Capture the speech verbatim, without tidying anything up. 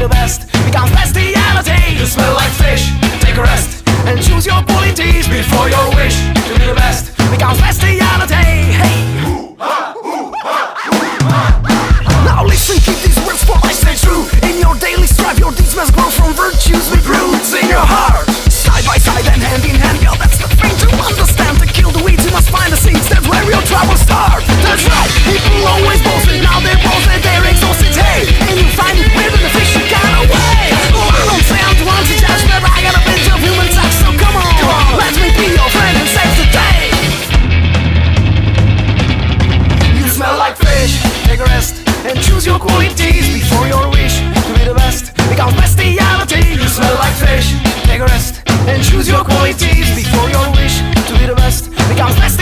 the best, because bestiality. You smell like fish, take a rest, and choose your qualities before your wish. To be the best, because bestiality. Hey, ooh, ah, ooh, ah, ooh, ah. Now listen, keep these words for I say true. In your daily strife, your deeds must grow from virtues with roots in your heart. Side by side and hand in hand, yo, that's the thing to understand. To kill the weeds, you must find the seeds. That's where your trouble starts. That's right, people always boasted, now they boasted, they're exhausted. Hey, and you find it weird in the fish you got away. Oh, I don't say I'm the one to judge, but I got a bunch of human touch. So come on, come on, let me be your friend and save the day. You smell like fish, take a rest, and choose your qualities before your wish. To be the best, become bestiality. You smell like fish, take a rest, and choose your qualities before your wish. To be the best, become bestiality.